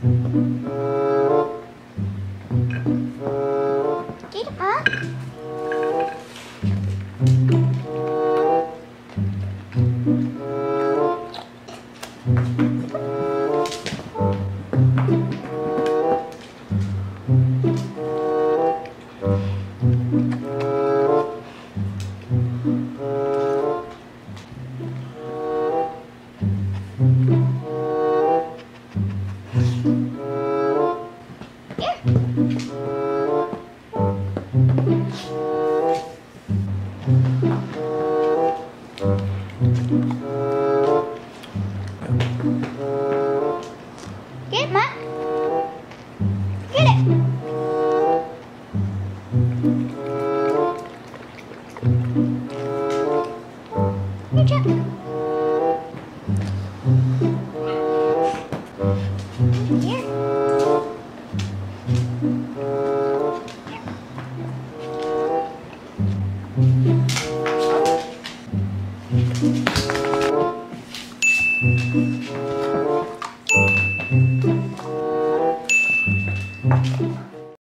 Get up. Get Matt. Get it. Good job. Here. Here.